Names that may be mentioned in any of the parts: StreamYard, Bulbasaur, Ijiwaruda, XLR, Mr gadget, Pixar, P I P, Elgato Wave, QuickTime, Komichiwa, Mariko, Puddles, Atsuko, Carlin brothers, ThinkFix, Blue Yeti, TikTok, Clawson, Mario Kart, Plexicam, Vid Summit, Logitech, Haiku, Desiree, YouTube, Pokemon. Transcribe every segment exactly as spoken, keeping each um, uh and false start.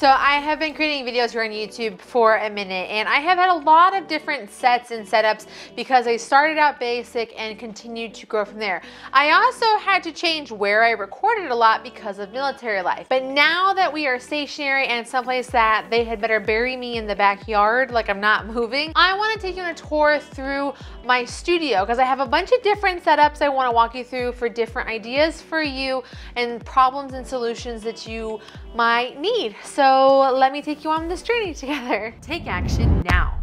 So I have been creating videos here on YouTube for a minute, and I have had a lot of different sets and setups because I started out basic and continued to grow from there. I also had to change where I recorded a lot because of military life. But now that we are stationary and someplace that they had better bury me in the backyard, like I'm not moving, I want to take you on a tour through my studio because I have a bunch of different setups I want to walk you through for different ideas for you and problems and solutions that you might need. So So let me take you on this journey together. Take action now.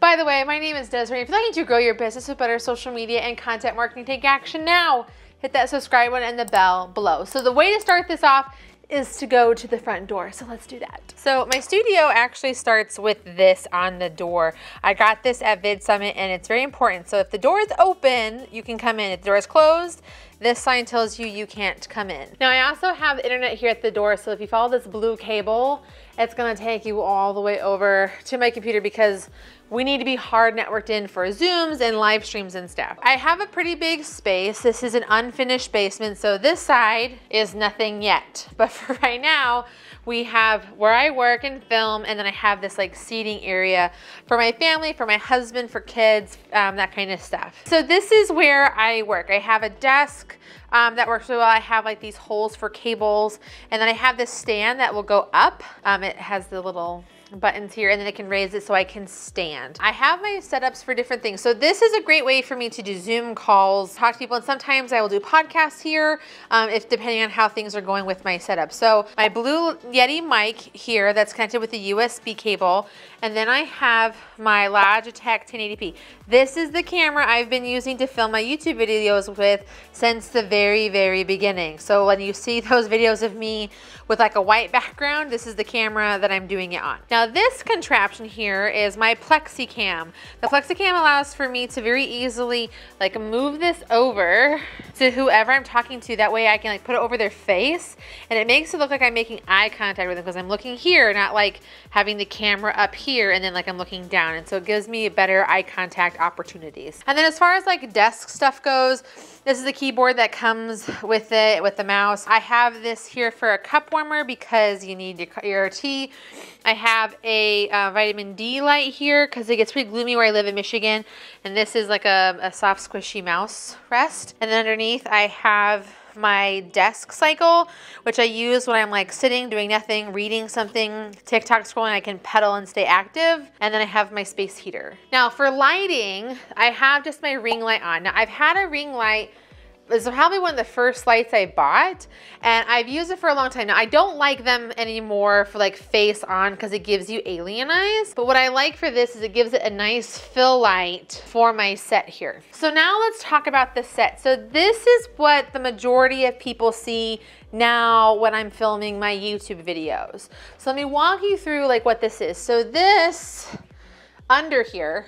By the way, my name is Desiree. If you're looking to grow your business with better social media and content marketing, take action now. Hit that subscribe button and the bell below. So the way to start this off is to go to the front door, so let's do that. So my studio actually starts with this on the door. I got this at Vid Summit and it's very important. So if the door is open, you can come in. If the door is closed, this sign tells you you can't come in. Now I also have internet here at the door, so if you follow this blue cable, it's gonna take you all the way over to my computer because we need to be hard networked in for Zooms and live streams and stuff. I have a pretty big space. This is an unfinished basement, so this side is nothing yet. But for right now, we have where I work and film, and then I have this like seating area for my family, for my husband, for kids, um, that kind of stuff. So this is where I work. I have a desk Um, that works really well. I have like these holes for cables, and then I have this stand that will go up. Um, it has the little buttons here, and then I can raise it so I can stand. I have my setups for different things. So this is a great way for me to do Zoom calls, talk to people, and sometimes I will do podcasts here, um, if depending on how things are going with my setup. So my Blue Yeti mic here that's connected with the U S B cable, and then I have my Logitech ten eighty p. This is the camera I've been using to film my YouTube videos with since the very, very beginning. So when you see those videos of me with like a white background, this is the camera that I'm doing it on. Now, Now this contraption here is my Plexicam. The Plexicam allows for me to very easily like move this over to whoever I'm talking to. That way I can like put it over their face, and it makes it look like I'm making eye contact with them because I'm looking here, not like having the camera up here and then like I'm looking down. And so it gives me better eye contact opportunities. And then as far as like desk stuff goes, this is the keyboard that comes with it, with the mouse. I have this here for a cup warmer because you need your, your tea. I have a uh, vitamin D light here because it gets pretty gloomy where I live in Michigan, and this is like a, a soft squishy mouse rest. And then underneath I have my desk cycle, which I use when I'm like sitting, doing nothing, reading something, TikTok scrolling. I can pedal and stay active. And then I have my space heater. Now for lighting, I have just my ring light on. Now I've had a ring light. This is probably one of the first lights I bought, and I've used it for a long time. Now, I don't like them anymore for like face on because it gives you alien eyes, but what I like for this is it gives it a nice fill light for my set here. So now let's talk about the set. So this is what the majority of people see now when I'm filming my YouTube videos. So let me walk you through like what this is. So this under here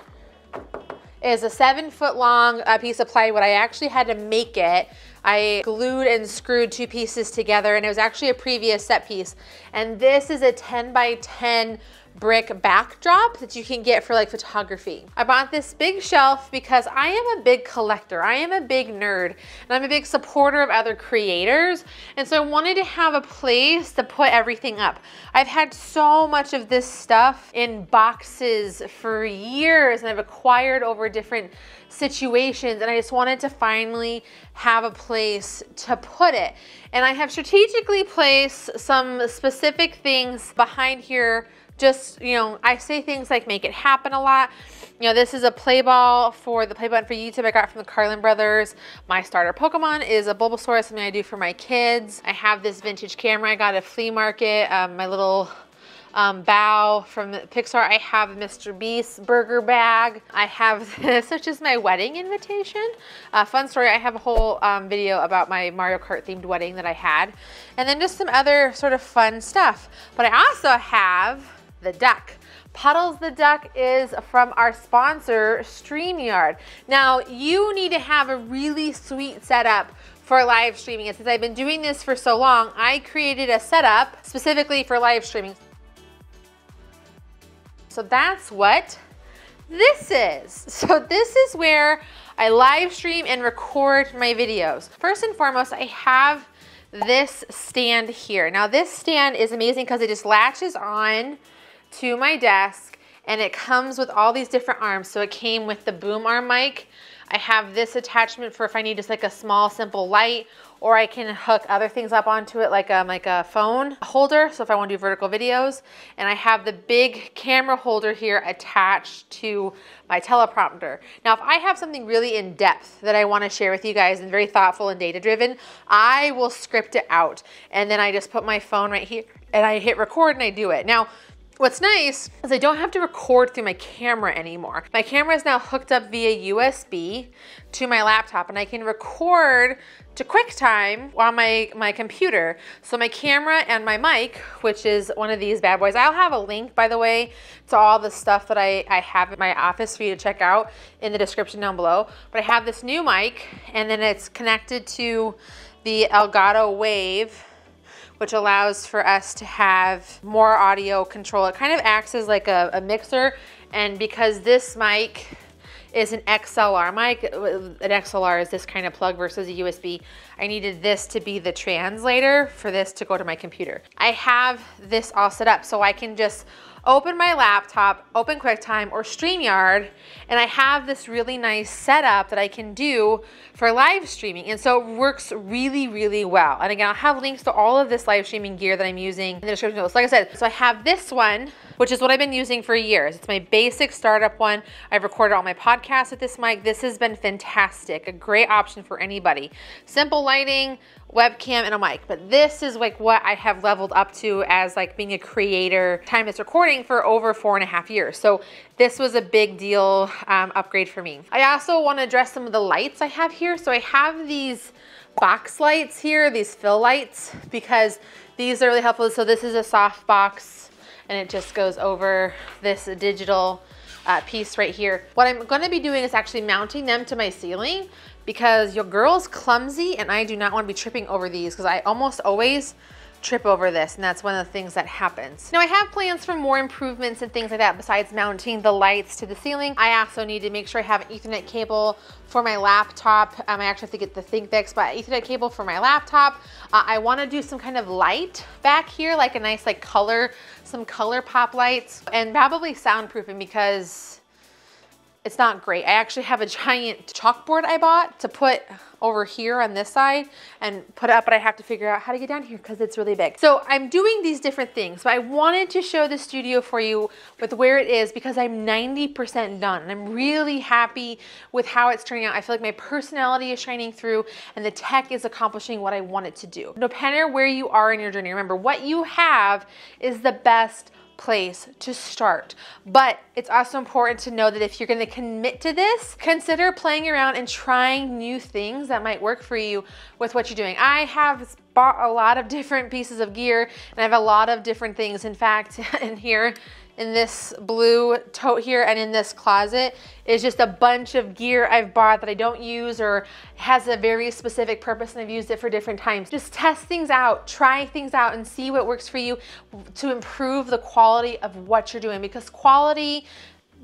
is a seven foot long uh, piece of plywood. I actually had to make it. I glued and screwed two pieces together, and it was actually a previous set piece. And this is a ten by ten brick backdrop that you can get for like photography. I bought this big shelf because I am a big collector. I am a big nerd, and I'm a big supporter of other creators. And so I wanted to have a place to put everything up. I've had so much of this stuff in boxes for years, and I've acquired over different situations, and I just wanted to finally have a place to put it. And I have strategically placed some specific things behind here. Just, you know, I say things like make it happen a lot. You know, this is a play ball for the play button for YouTube I got from the Carlin brothers. My starter Pokemon is a Bulbasaur, something I do for my kids. I have this vintage camera I got at a flea market, um, my little um, bow from Pixar. I have Mister Beast's burger bag. I have this, which is my wedding invitation. Uh, fun story, I have a whole um, video about my Mario Kart themed wedding that I had. And then just some other sort of fun stuff. But I also have the duck. Puddles the duck is from our sponsor, StreamYard. Now, you need to have a really sweet setup for live streaming. And since I've been doing this for so long, I created a setup specifically for live streaming. So that's what this is. So this is where I live stream and record my videos. First and foremost, I have this stand here. Now this stand is amazing because it just latches on to my desk and it comes with all these different arms. So it came with the boom arm mic. I have this attachment for if I need just like a small, simple light, or I can hook other things up onto it like a, like a phone holder, so if I want to do vertical videos. And I have the big camera holder here attached to my teleprompter. Now, if I have something really in depth that I want to share with you guys and very thoughtful and data-driven, I will script it out. And then I just put my phone right here and I hit record and I do it. Now, what's nice is I don't have to record through my camera anymore. My camera is now hooked up via U S B to my laptop and I can record to QuickTime on my, my computer. So my camera and my mic, which is one of these bad boys, I'll have a link, by the way, to all the stuff that I, I have in my office for you to check out in the description down below. But I have this new mic and then it's connected to the Elgato Wave, which allows for us to have more audio control. It kind of acts as like a, a mixer, and because this mic is an X L R mic, an X L R is this kind of plug versus a U S B, I needed this to be the translator for this to go to my computer. I have this all set up so I can just open my laptop, open QuickTime or StreamYard, and I have this really nice setup that I can do for live streaming. And so it works really, really well. And again, I'll have links to all of this live streaming gear that I'm using in the description below. So like I said, so I have this one, which is what I've been using for years. It's my basic startup one. I've recorded all my podcasts with this mic. This has been fantastic, a great option for anybody. Simple lighting, webcam and a mic, but this is like what I have leveled up to as like being a creator, time it's recording for over four and a half years. So this was a big deal um, upgrade for me. I also want to address some of the lights I have here. So I have these box lights here, these fill lights, because these are really helpful. So this is a soft box and it just goes over this digital uh, piece right here. What I'm going to be doing is actually mounting them to my ceiling, because your girl's clumsy and I do not want to be tripping over these because I almost always trip over this, and that's one of the things that happens. Now I have plans for more improvements and things like that besides mounting the lights to the ceiling. I also need to make sure I have an Ethernet cable for my laptop. Um, I actually have to get the ThinkFix, but Ethernet cable for my laptop. Uh, I want to do some kind of light back here, like a nice like color, some color pop lights, and probably soundproofing because it's not great. I actually have a giant chalkboard I bought to put over here on this side and put up, but I have to figure out how to get down here because it's really big. So I'm doing these different things, but I wanted to show the studio for you with where it is because I'm ninety percent done and I'm really happy with how it's turning out. I feel like my personality is shining through and the tech is accomplishing what I want it to do. No matter where you are in your journey, remember what you have is the best place to start. But it's also important to know that if you're going to commit to this, consider playing around and trying new things that might work for you with what you're doing. I have bought a lot of different pieces of gear and I have a lot of different things. In fact, in here, in this blue tote here and in this closet is just a bunch of gear I've bought that I don't use or has a very specific purpose, and I've used it for different times. Just test things out, try things out and see what works for you to improve the quality of what you're doing, because quality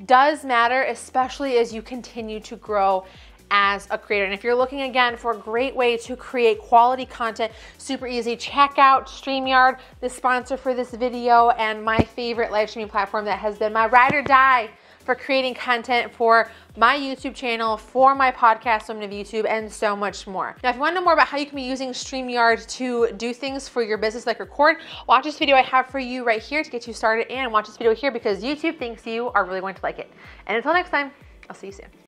does matter, especially as you continue to grow as a creator. And if you're looking again for a great way to create quality content, super easy, check out StreamYard, the sponsor for this video and my favorite live streaming platform that has been my ride or die for creating content for my YouTube channel, for my podcast, Women of YouTube, and so much more. Now, if you want to know more about how you can be using StreamYard to do things for your business like record, watch this video I have for you right here to get you started, and watch this video here because YouTube thinks you are really going to like it. And until next time, I'll see you soon.